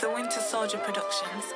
The Winter Soldier Productions.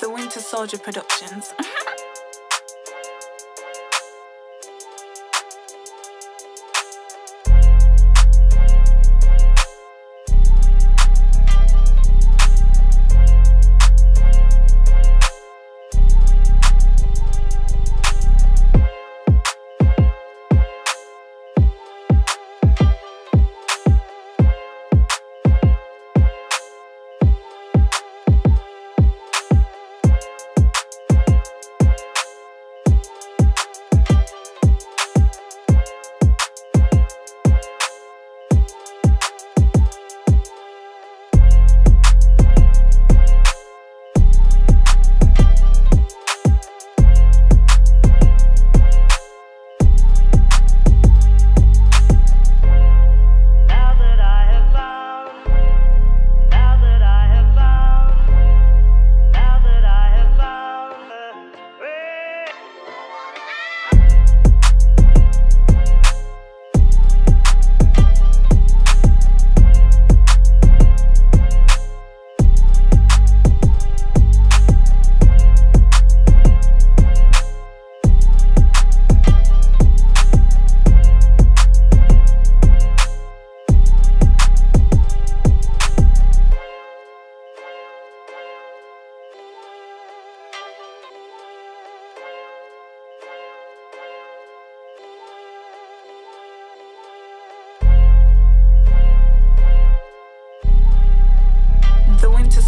The Winter Soldier Productions.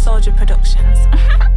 Soldier Productions.